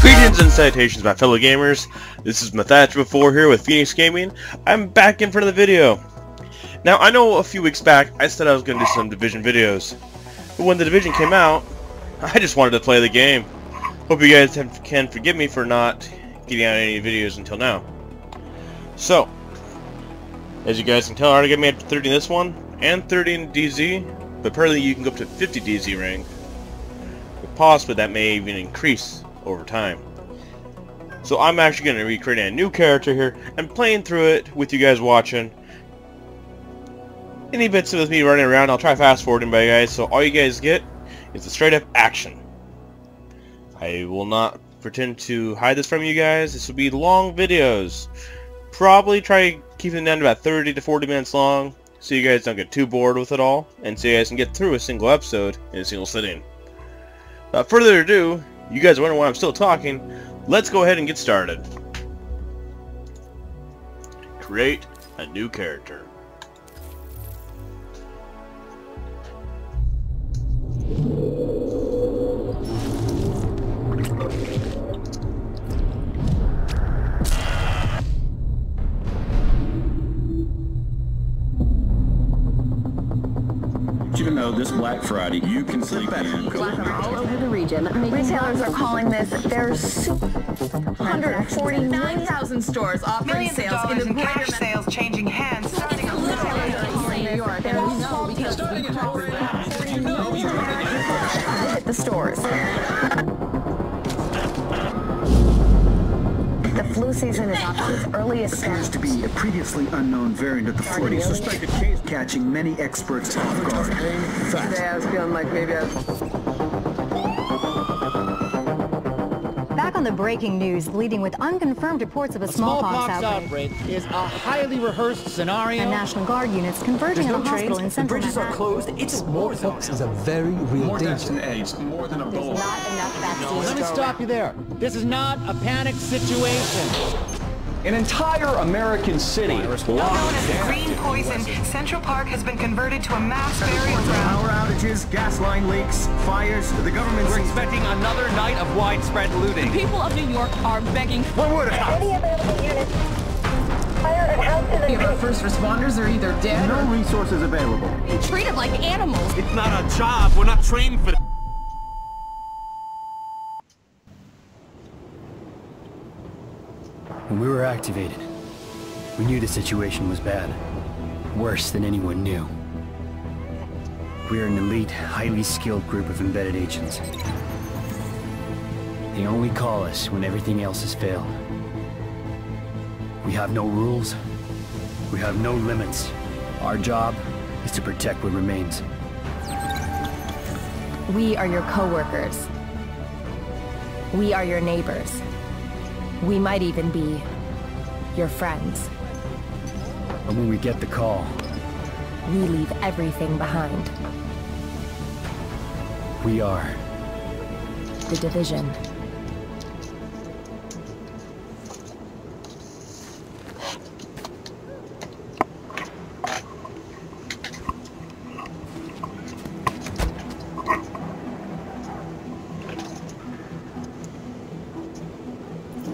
Greetings and salutations, my fellow gamers. This is MathChaos here with Phoenix Gaming. I'm back in front of the video. Now, I know a few weeks back I said I was going to do some Division videos, but when the Division came out, I just wanted to play the game. Hope you guys can forgive me for not getting out any videos until now. So, as you guys can tell, I already got me up to 30 in this one, and 30 in DZ, but apparently you can go up to 50 DZ rank. If possible, that may even increase over time. So I'm actually going to be creating a new character here, and playing through it with you guys watching. Any bits of me running around, I'll try fast forwarding by you guys, so all you guys get is the straight up action. I will not pretend to hide this from you guys. This will be long videos. Probably try keeping them down to about 30 to 40 minutes long, so you guys don't get too bored with it all, and so you guys can get through a single episode in a single sitting. Without further ado, you guys are wondering why I'm still talking. Let's go ahead and get started. Create a new character. You know, this Black Friday, you can sleep in. All over the region, retailers are calling this their 149,000 stores offering sales in the greater sales changing hands. Starting a little in New York, and we know because we hit the stores. The flu season is off its earliest. Appears to be a previously unknown variant of the flu, suspected case catching many experts off guard. Today I was feeling like maybe I was... Back on the breaking news, leading with unconfirmed reports of a smallpox outbreak is a highly rehearsed scenario. And National Guard units converging on the hospital in Central Manhattan. Bridges are closed. It's more than smallpox is a very real danger. More than a bowl. There's not enough vaccines. Let me stop you there. This is not a panic situation. An entire American city. Known as the Green Poison, Central Park has been converted to a mass burial ground. Power outages, gas line leaks, fires. The government's expecting another night of widespread looting. The people of New York are begging. What would happen? Any available units. Fire at houses and... Our first responders are either dead. No resources available. Being treated like animals. It's not a job. We're not trained for that. When we were activated, we knew the situation was bad. Worse than anyone knew. We are an elite, highly skilled group of embedded agents. They only call us when everything else has failed. We have no rules. We have no limits. Our job is to protect what remains. We are your co-workers. We are your neighbors. We might even be your friends. And when we get the call, we leave everything behind. We are the Division.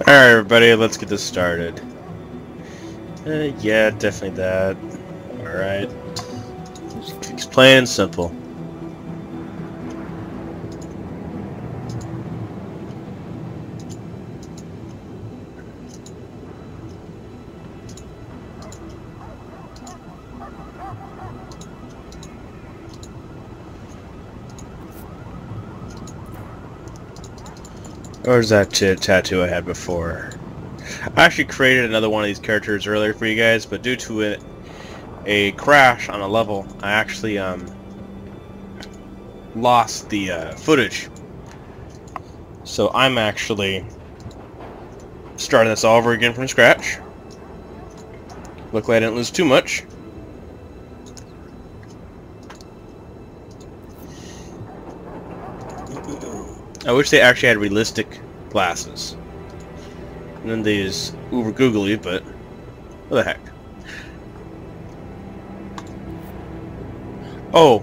Alright everybody, let's get this started. Yeah, definitely that. Alright. It's plain and simple. Or is that tattoo I had before? I actually created another one of these characters earlier for you guys, but due to a crash on a level, I actually lost the footage. So I'm actually starting this all over again from scratch. Luckily I didn't lose too much. I wish they actually had realistic glasses. And then they use uber googly, but what the heck. Oh,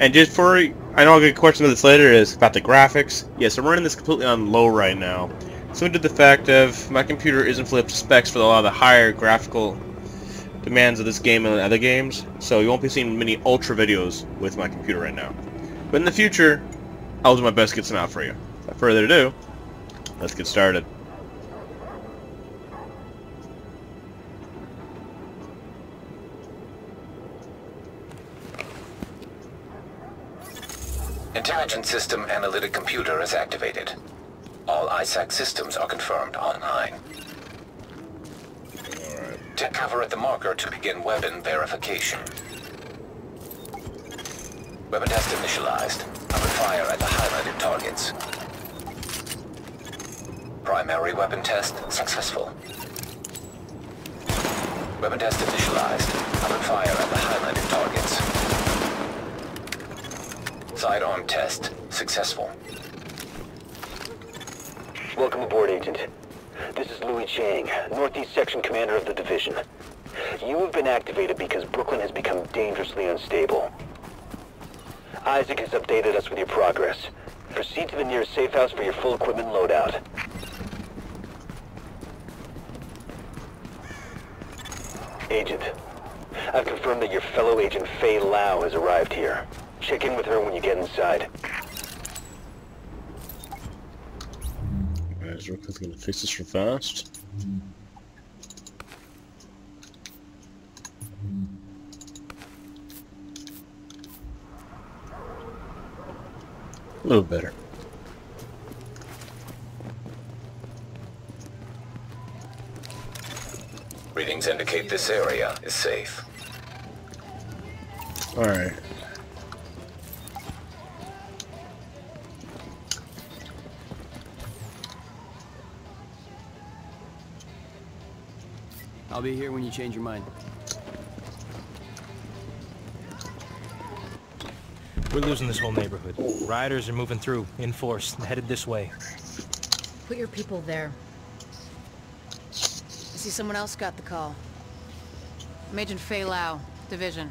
and just for, I know I'll get a question on this later, is about the graphics. Yeah, so we're running this completely on low right now. Simply to the fact of my computer isn't flipped specs for a lot of the higher graphical demands of this game and other games, so you won't be seeing many ultra videos with my computer right now. But in the future, I'll do my best to get some out for you. Without further ado, let's get started. Intelligent system analytic computer is activated. All ISAC systems are confirmed online. Take cover at the marker to begin weapon verification. Weapon test initialized. I will fire at the highlighted targets. Primary weapon test successful. Weapon test initialized. I will fire at the highlighted targets. Sidearm test successful. Welcome aboard, Agent. This is Louis Chang, Northeast Section Commander of the Division. You have been activated because Brooklyn has become dangerously unstable. Isaac has updated us with your progress. Proceed to the nearest safe house for your full equipment loadout. Agent, I've confirmed that your fellow agent Faye Lau has arrived here. Check in with her when you get inside. Real quick, I'm gonna fix this real fast. A little better. Readings indicate this area is safe. All right. I'll be here when you change your mind. We're losing this whole neighborhood. Rioters are moving through, in force, headed this way. Put your people there. I see someone else got the call. I'm Agent Faye Lau, Division.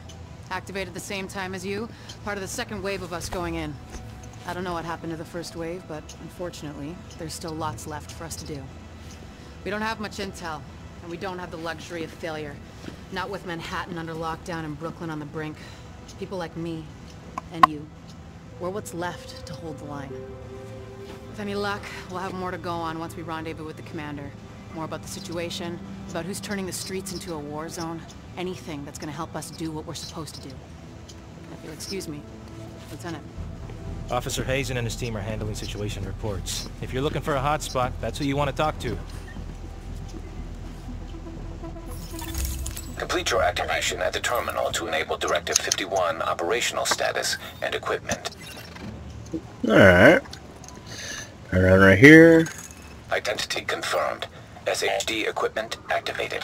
Activated the same time as you, part of the second wave of us going in. I don't know what happened to the first wave, but unfortunately, there's still lots left for us to do. We don't have much intel. And we don't have the luxury of failure. Not with Manhattan under lockdown and Brooklyn on the brink. People like me, and you, we're what's left to hold the line. With any luck, we'll have more to go on once we rendezvous with the commander. More about the situation, about who's turning the streets into a war zone. Anything that's gonna help us do what we're supposed to do. If you'll excuse me, Lieutenant. Officer Hazen and his team are handling situation reports. If you're looking for a hotspot, that's who you want to talk to. Complete your activation at the terminal to enable Directive 51 operational status and equipment. Alright. Around right here. Identity confirmed. SHD equipment activated.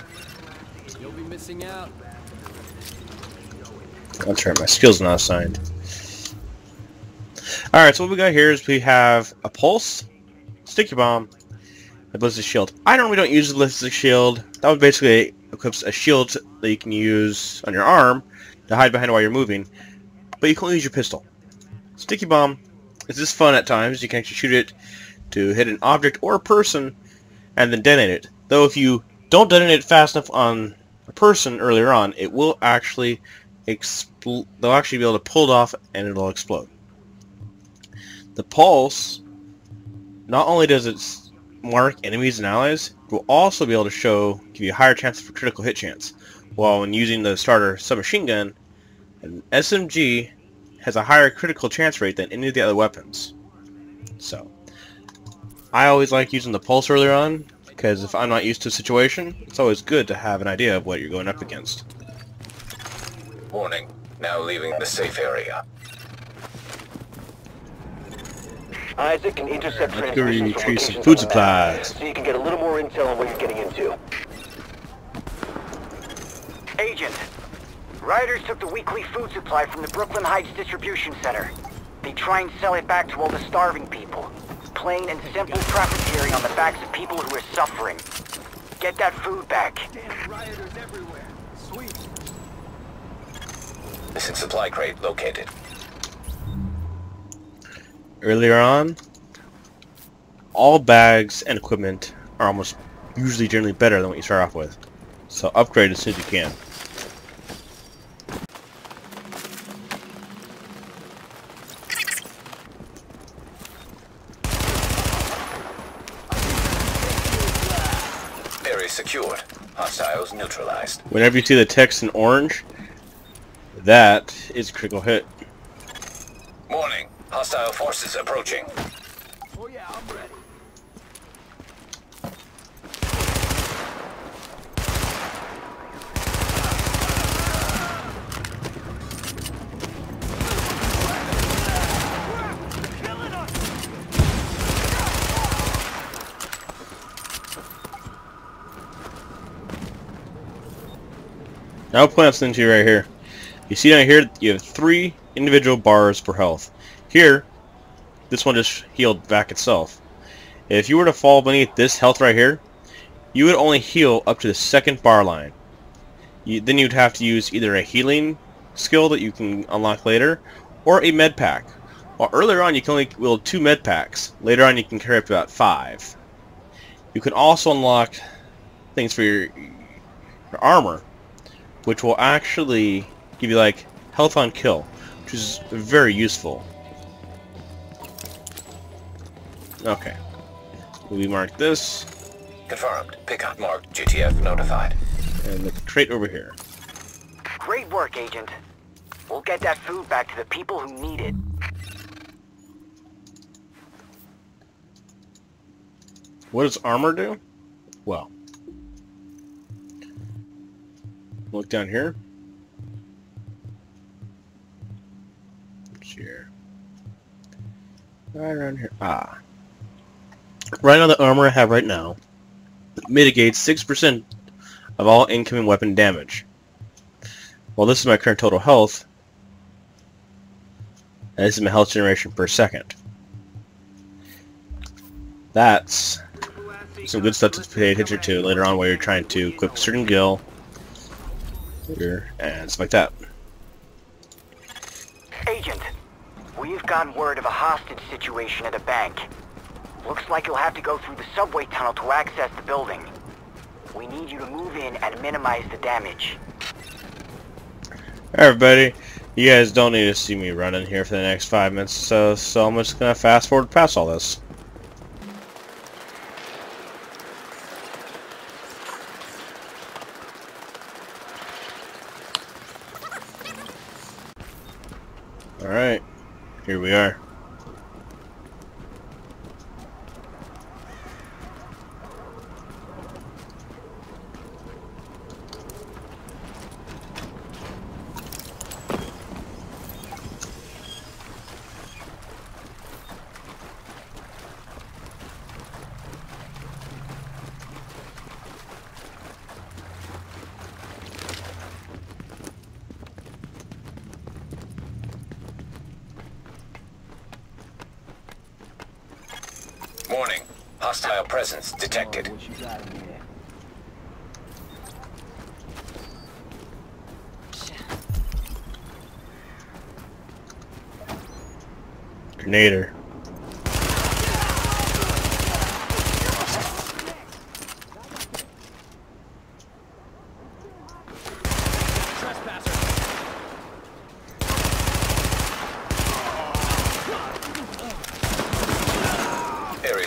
You'll be missing out. That's right, my skill's not assigned. Alright, so what we got here is we have a pulse, sticky bomb, a ballistic shield. I normally don't use the ballistic shield. That was basically equips a shield that you can use on your arm to hide behind while you're moving, but you can only use your pistol. Sticky bomb is just fun at times. You can actually shoot it to hit an object or a person and then detonate it. Though if you don't detonate it fast enough on a person earlier on, it will actually explode. They'll actually be able to pull it off and it'll explode. The pulse, not only does it mark enemies and allies, will also be able to give you a higher chance for critical hit chance. While when using the starter submachine gun, an SMG has a higher critical chance rate than any of the other weapons. So, I always like using the pulse earlier on, because if I'm not used to a situation, it's always good to have an idea of what you're going up against. Warning, now leaving the safe area. Isaac can intercept transmissions from locations on the map, so you can get a little more intel on what you're getting into. Agent, rioters took the weekly food supply from the Brooklyn Heights distribution center. They try and sell it back to all the starving people. Plain and simple profiteering on the backs of people who are suffering. Get that food back. Damn rioters everywhere. Sweet. Missing supply crate located. Earlier on, all bags and equipment are almost usually generally better than what you start off with. So upgrade as soon as you can. Area secured. Hostiles neutralized. Whenever you see the text in orange, that is a critical hit. Warning. Hostile forces approaching. Oh yeah, I'm ready. Now I'll point out something to you right here. You see down here, you have 3 individual bars for health. Here, this one just healed back itself. If you were to fall beneath this health right here, you would only heal up to the 2nd bar line. Then you'd have to use either a healing skill that you can unlock later, or a med pack. While earlier on you can only wield 2 med packs. Later on you can carry up to about 5. You can also unlock things for your armor, which will actually give you like health on kill, which is very useful. Okay, we mark this. Confirmed. Pickup marked. GTF notified. And the crate over here. Great work, Agent. We'll get that food back to the people who need it. What does armor do? Well, look down here. What's here? Right around here. Ah. Right on the armor I have right now, it mitigates 6% of all incoming weapon damage. Well, this is my current total health, and this is my health generation per second. That's some good stuff to pay attention to later on while you're trying to equip certain skill and stuff like that. Agent, we've gotten word of a hostage situation at a bank. Looks like you'll have to go through the subway tunnel to access the building. We need you to move in and minimize the damage. Everybody, you guys don't need to see me running here for the next 5 minutes, so I'm just gonna fast forward past all this. Alright, here we are. Warning. Hostile presence detected. Oh, what you got in here? Grenader.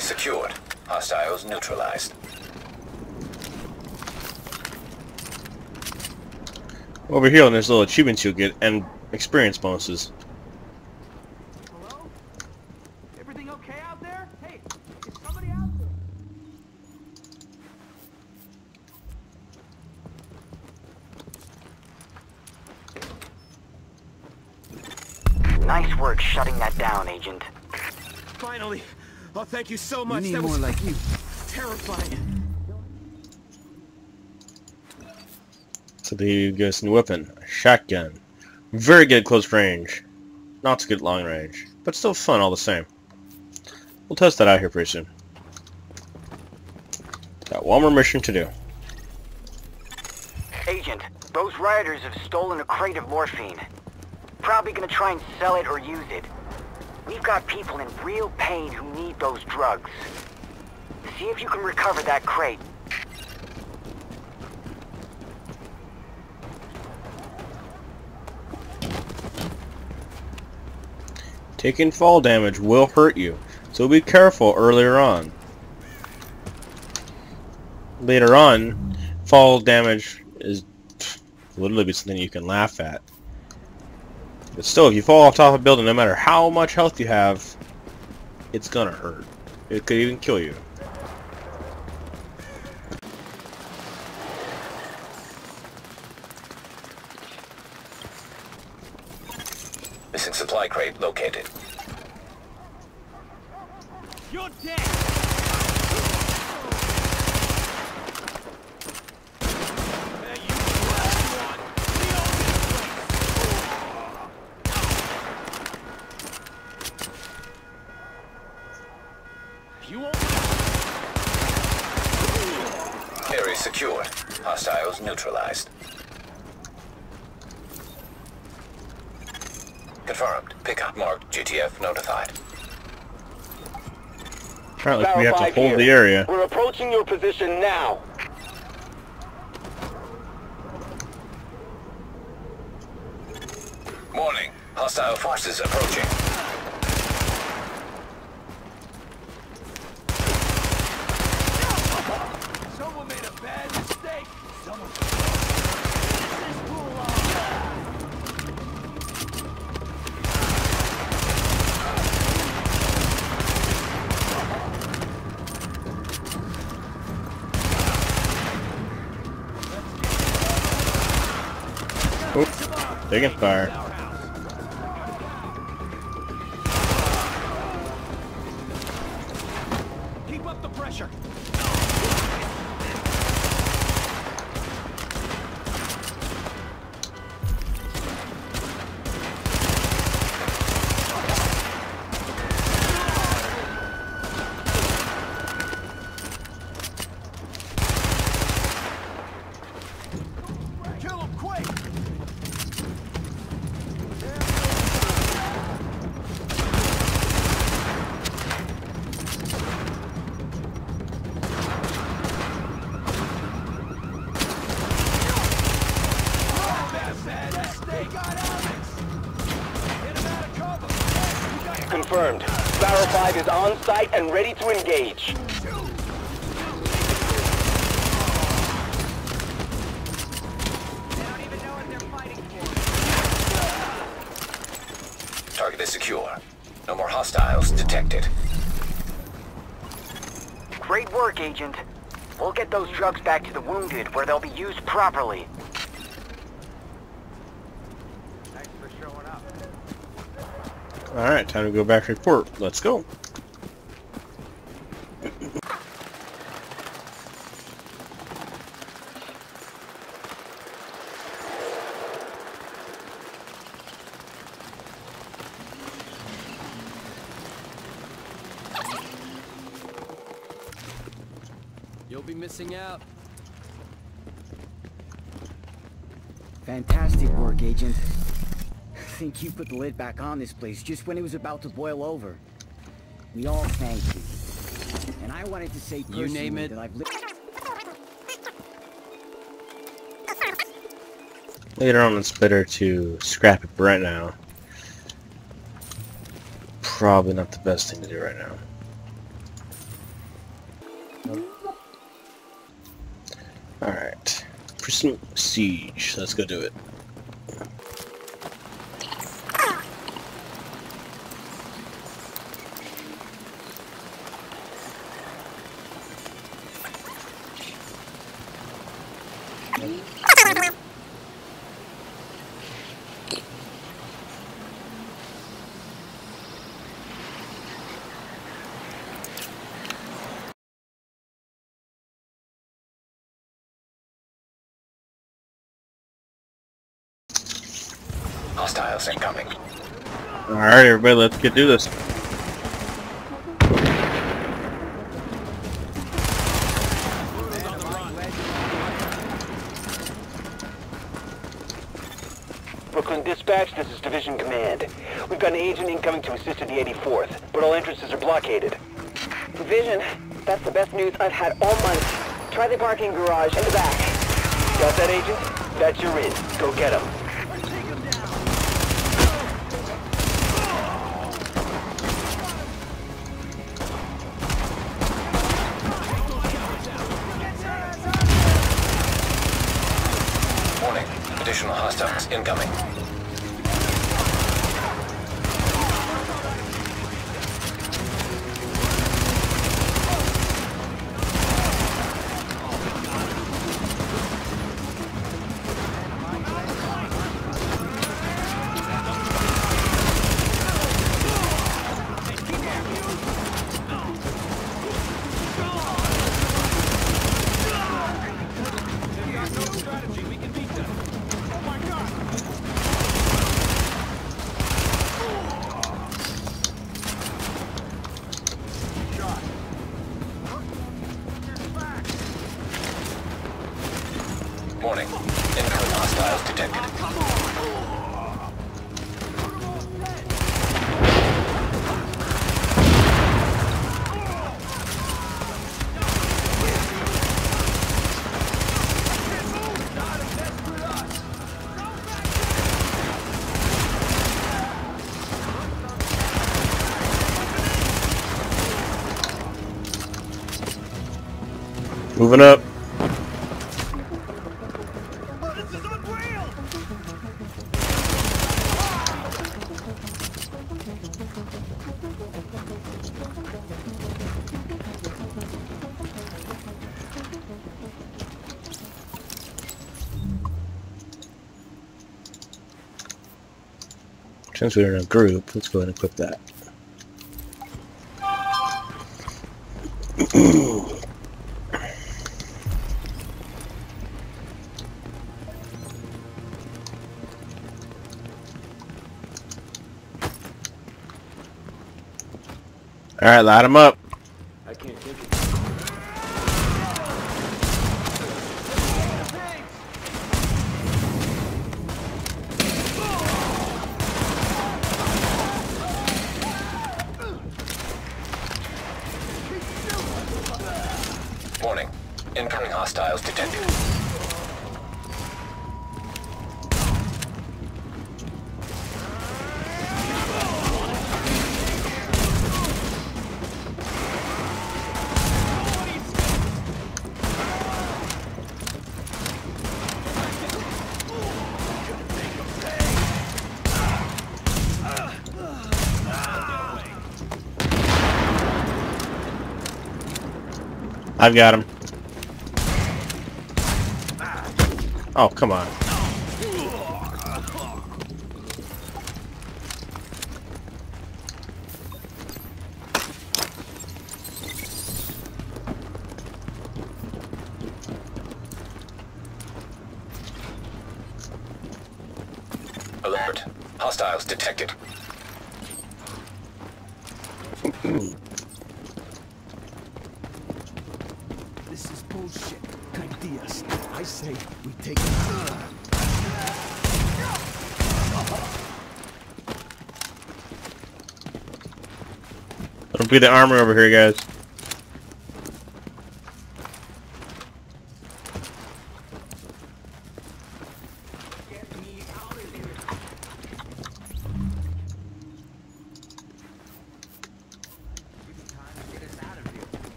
Secured. Hostiles neutralized. Over here, there's little achievements you'll get and experience bonuses. Hello? Everything okay out there? Hey, is somebody out there? Nice work shutting that down, Agent. Finally. Oh, thank you so much. That was more like you. Terrifying. So they give us a new weapon, a shotgun. Very good at close range. Not so good at long range, but still fun all the same. We'll test that out here pretty soon. Got one more mission to do. Agent, those rioters have stolen a crate of morphine. probably gonna try and sell it or use it. We've got people in real pain who need those drugs. See if you can recover that crate. Taking fall damage will hurt you, so be careful earlier on. Later on, fall damage is literally be something you can laugh at. But still, if you fall off top of a building, no matter how much health you have, it's gonna hurt. It could even kill you. Missing supply crate located. You're dead! Secure. Hostiles neutralized. Confirmed. Pickup marked. GTF notified. Apparently we have to hold the area. We're approaching your position now. Warning. Hostile forces approaching. Oops, they can fire. Keep up the pressure. Kill him quick. Confirmed. Barrel 5 is on site and ready to engage. Target is secure. No more hostiles detected. Great work, Agent. We'll get those drugs back to the wounded where they'll be used properly. Alright, time to go back to report. Let's go. You'll be missing out. Fantastic work, Agent. I think you put the lid back on this place just when it was about to boil over. We all thank you. And I wanted to say personally, you name it. That I've later on it's better to scrap it, but right now probably not the best thing to do right now. Alright. Prison siege. Let's go do it. Hostiles incoming. Alright everybody, let's get do this. dispatch, this is Division Command. We've got an agent incoming to assist at the 84th, but all entrances are blockaded. Division, that's the best news I've had all month. Try the parking garage in the back. Got that, agent? That's your in. Go get him. Additional hostiles incoming. Warning. Incoming hostiles detected. Moving up. Since we're in a group, let's go ahead and equip that. Alright, light them up. I can't take it. Warning. Incoming hostiles detected. I've got him. Oh, come on. Alert. Hostiles detected. This is bullshit. Ideas. I say we take it. It'll be the armor over here, guys.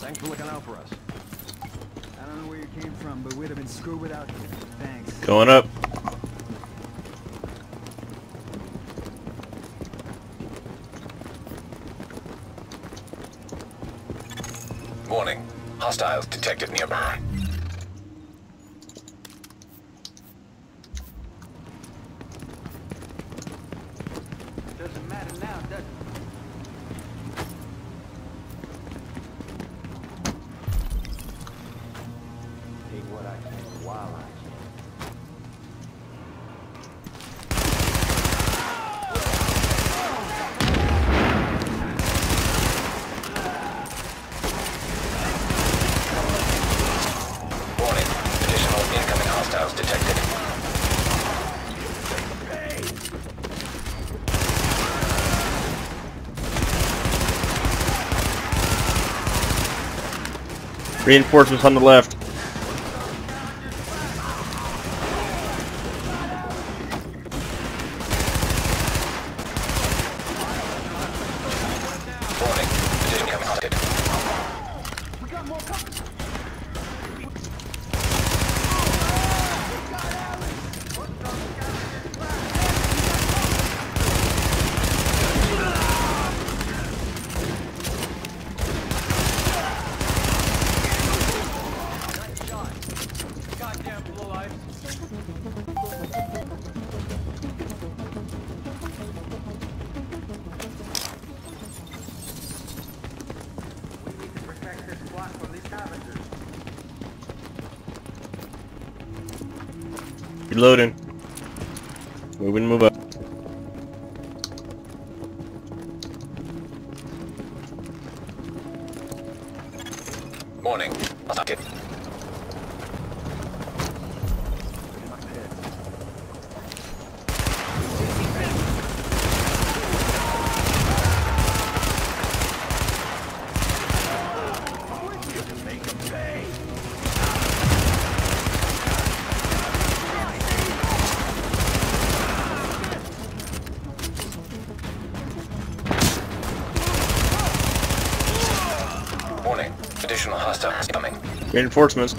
Thanks for looking out for us. I don't know where you came from, but we'd have been screwed without you. Thanks. Going up. Warning. Hostiles detected nearby. Doesn't matter now, does it? Reinforcements on the left. Reloading. Moving, move up. Morning. I'll take it. Additional hostiles coming. Reinforcements.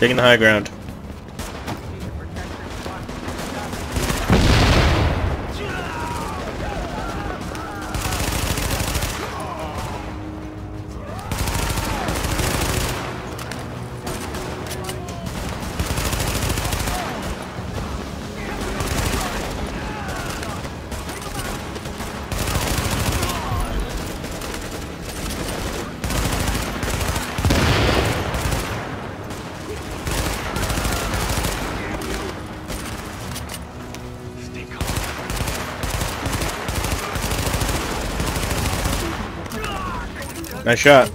Taking the high ground. Nice shot.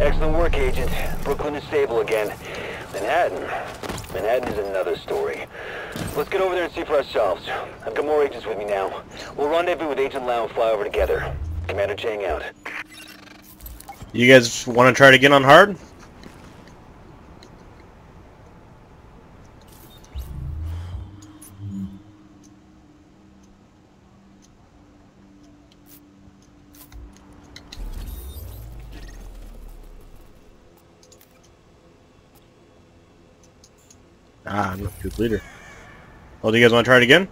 Excellent work, Agent. Brooklyn is stable again. Manhattan is another story. Let's get over there and see for ourselves. I've got more agents with me now. We'll rendezvous with Agent Lau and fly over together. Commander Chang out. You guys want to try to get on hard? Ah, I'm not a good leader. Oh, do you guys want to try it again?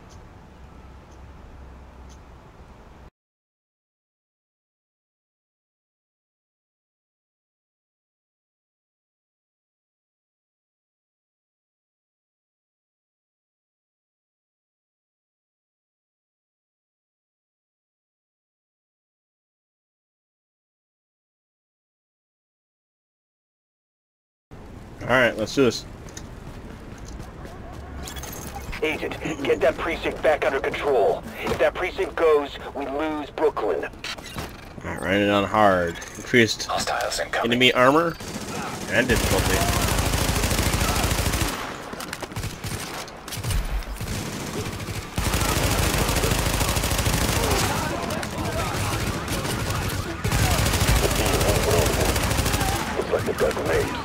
Alright, let's do this. Agent, get that precinct back under control. If that precinct goes, we lose Brooklyn. Alright, write it on hard. Increased enemy armor and difficulty. Looks like they've got grenades.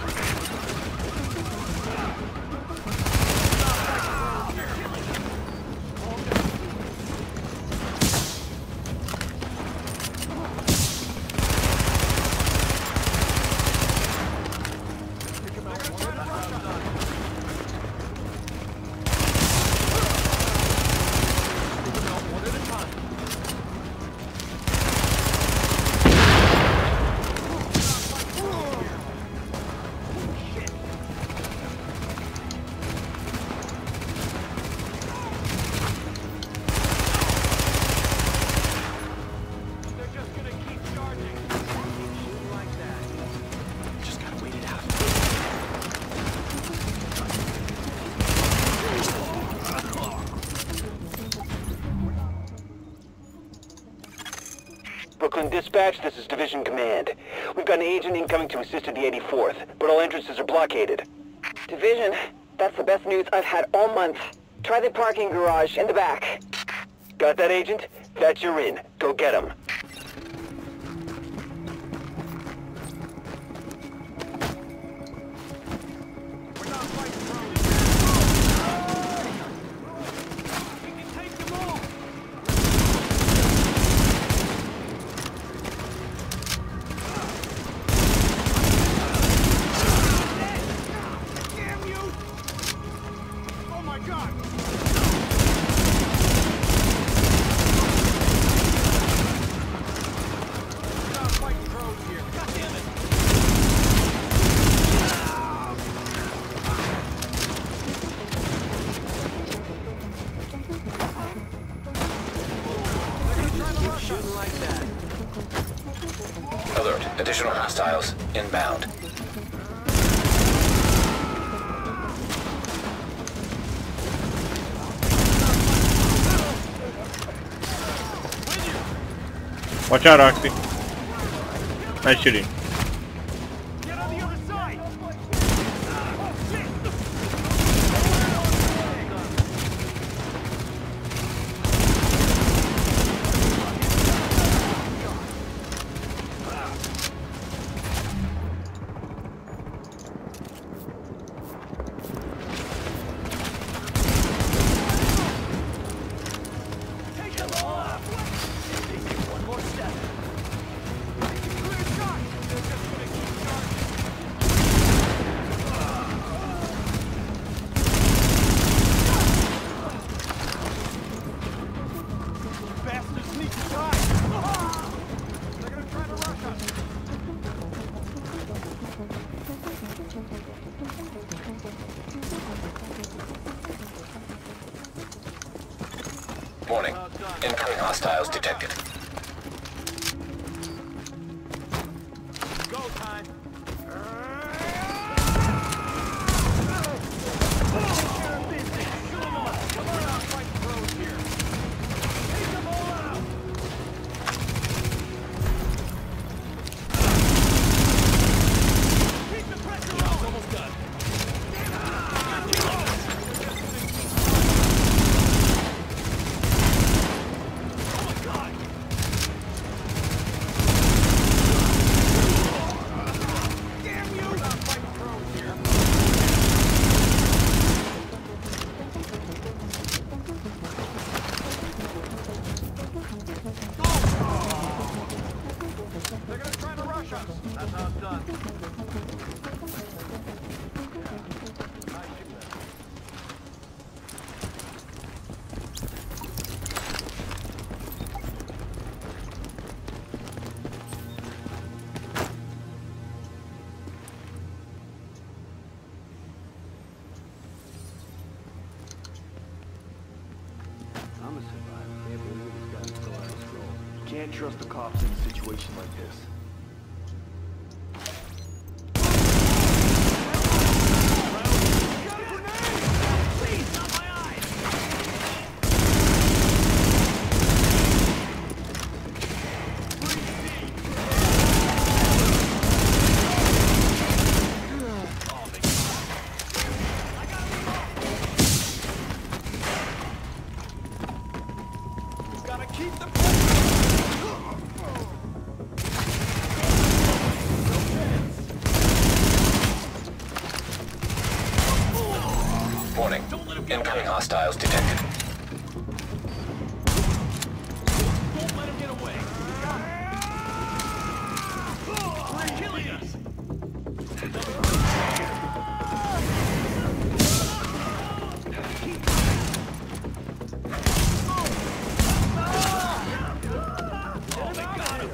Oakland Dispatch, this is Division Command. We've got an agent incoming to assist at the 84th, but all entrances are blockaded. Division, that's the best news I've had all month. Try the parking garage in the back. Got that, agent? That's your in. Go get him. Additional hostiles inbound. Watch out, Oxy. Nice shooting. Get on the other side. Warning. Incoming hostiles detected. Go time. Can't trust the cops in a situation like this. Warning. Incoming hostiles detected. Don't let him get away. They're killing us. Oh, they got him.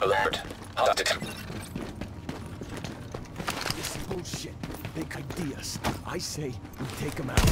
Alert. Hostage. This bullshit. They could D us. I say we take them out.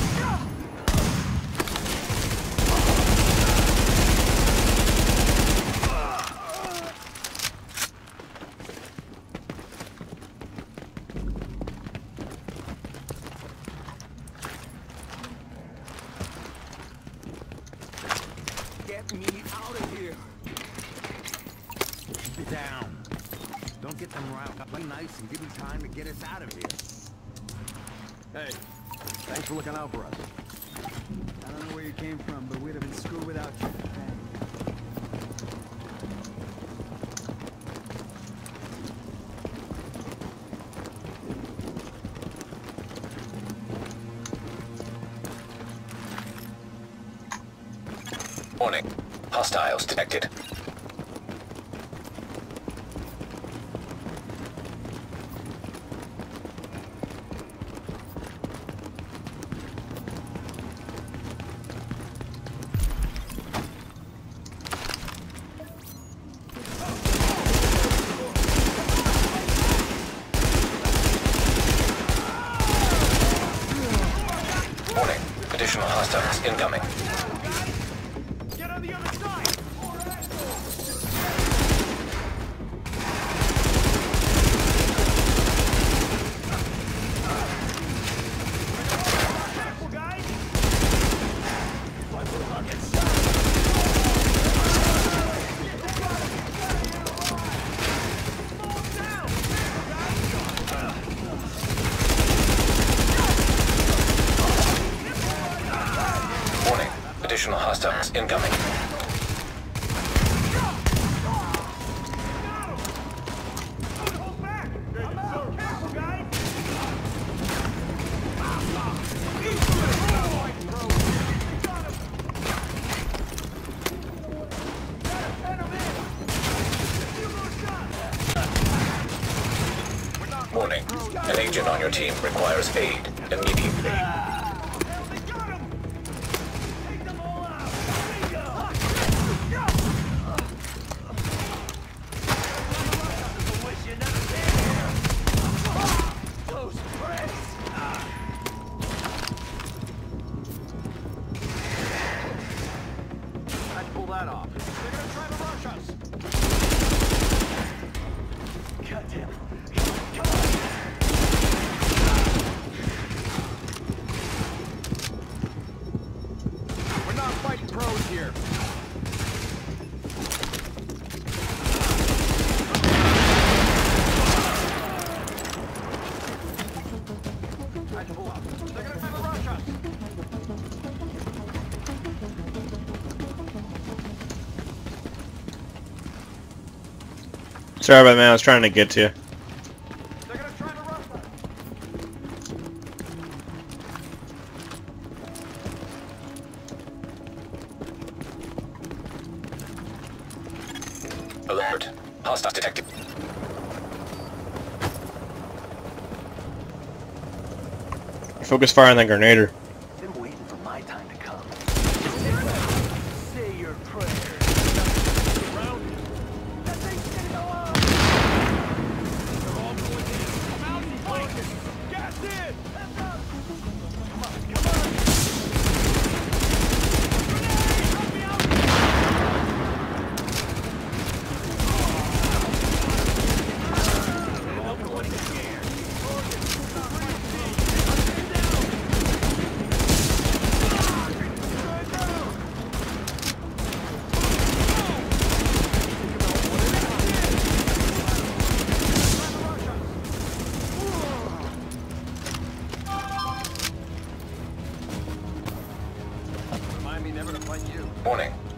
Warning. Hostiles detected. Warning. Additional hostiles incoming. Incoming. Warning. An agent on your team requires aid immediately. Sorry about that, man. I was trying to get to you. Alert. Hostile detected. Focus fire on that grenadier.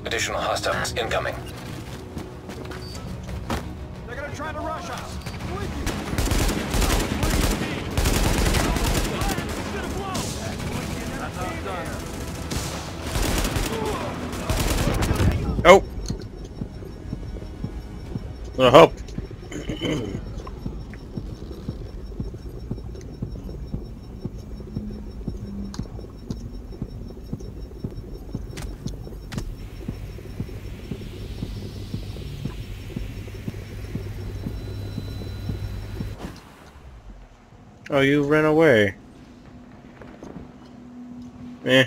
Additional hostiles incoming. They're gonna try to rush us. Oh, I hope. Oh, you ran away. Eh.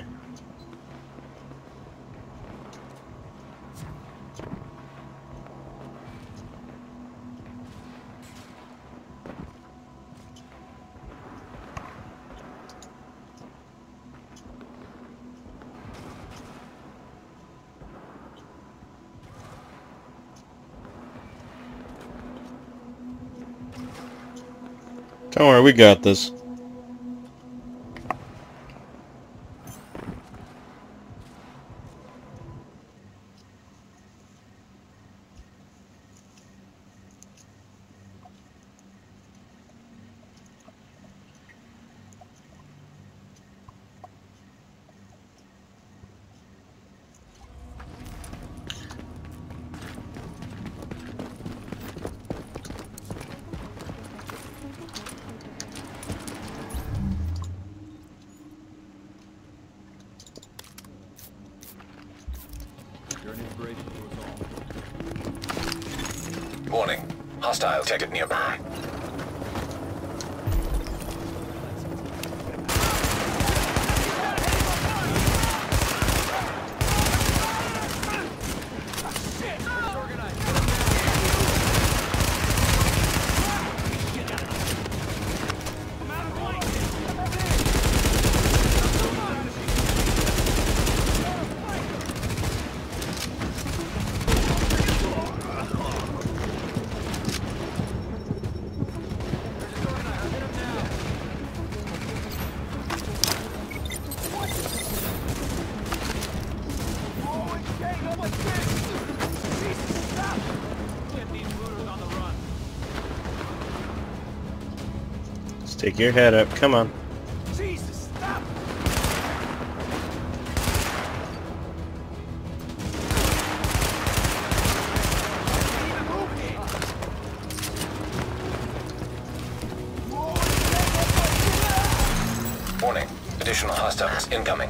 Don't worry, we got this. Warning. Hostile target nearby. Take your head up, come on. Jesus, stop. Warning, additional hostiles incoming.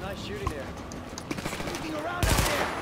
Nice shooting there. Looking around out there.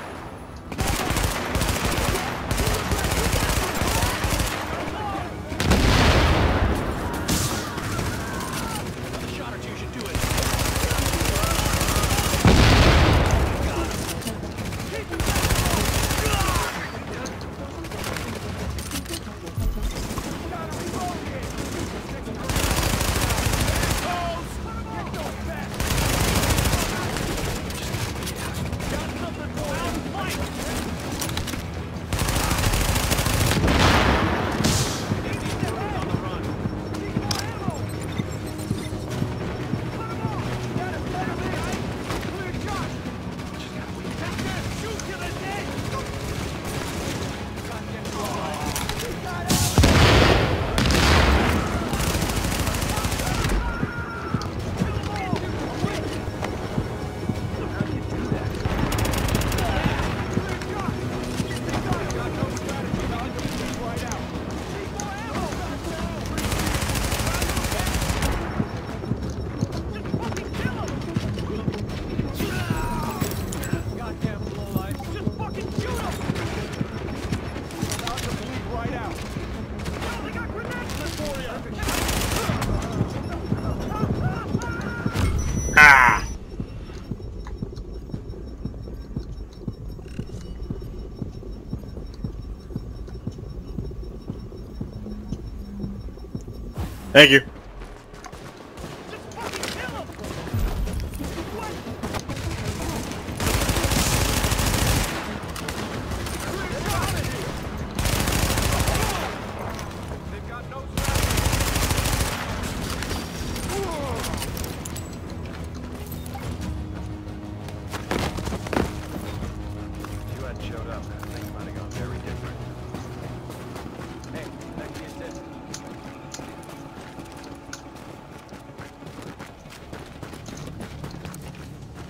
Thank you.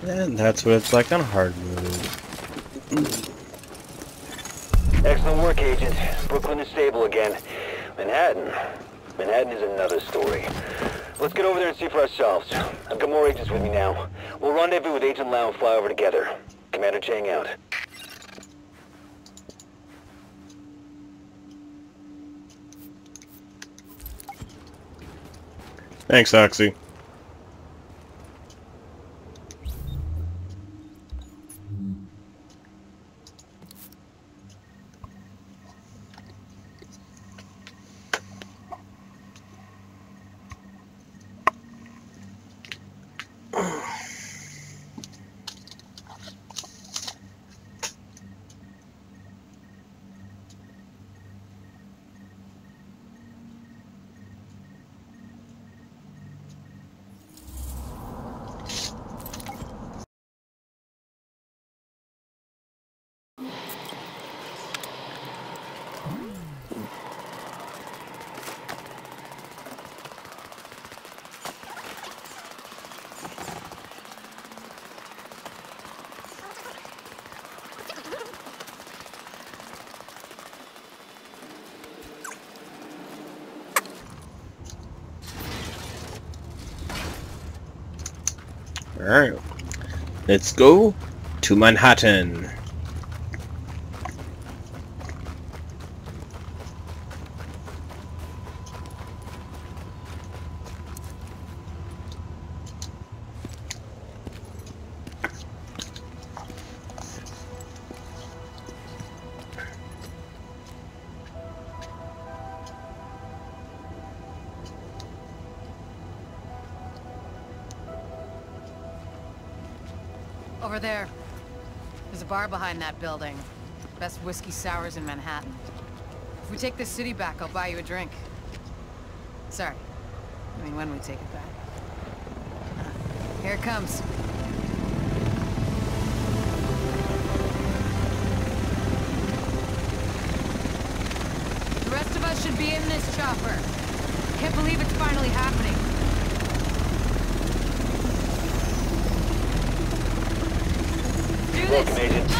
And that's what it's like on hard mode. Excellent work, Agent. Brooklyn is stable again. Manhattan is another story. Let's get over there and see for ourselves. I've got more agents with me now. We'll rendezvous with Agent Lau and fly over together. Commander Chang out. Thanks, Oxy. Alright, let's go to Manhattan. Over there. There's a bar behind that building. Best whiskey sours in Manhattan. If we take this city back, I'll buy you a drink. Sorry. I mean, when we take it back. Here it comes. The rest of us should be in this chopper. Can't believe it's finally happening. Welcome, agents.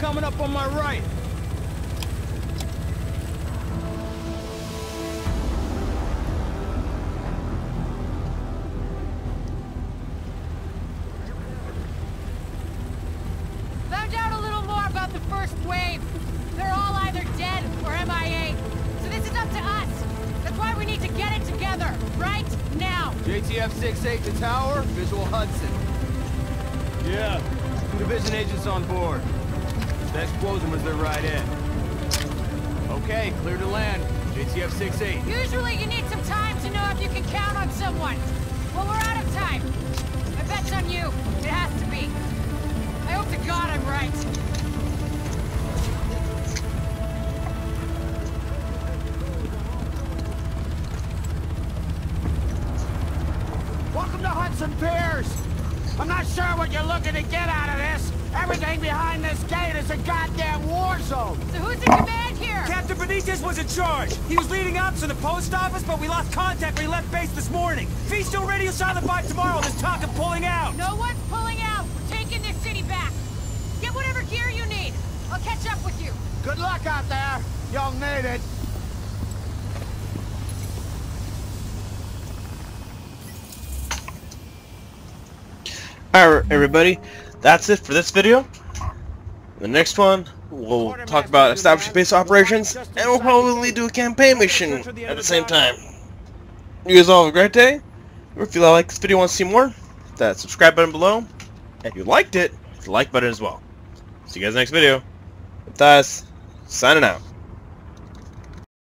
Coming up on my right. Found out a little more about the first wave. They're all either dead or MIA. So this is up to us. That's why we need to get it together, right now! JTF 68 to tower, visual Hudson. Yeah, Division agents on board. That explosion was their right in. Okay, clear to land. JTF 68. Usually you need some time to know if you can count on someone. Well, we're out of time. My bet's on you. It has to be. I hope to God I'm right. Fears. I'm not sure what you're looking to get out of this. Everything behind this gate is a goddamn war zone. So who's in command here? Captain Benitez was in charge. He was leading ops in the post office, but we lost contact when he left base this morning. Fisto radio silent by tomorrow. There's talk of pulling out. No one's pulling out. We're taking this city back. Get whatever gear you need. I'll catch up with you. Good luck out there. You'll need it. Hi everybody, that's it for this video. The next one, we'll talk about establishing base operations, and we'll probably do a campaign mission at the same time. You guys all have a great day. If you like this video and want to see more, hit that subscribe button below. If you liked it, hit the like button as well. See you guys in the next video. With us, signing out.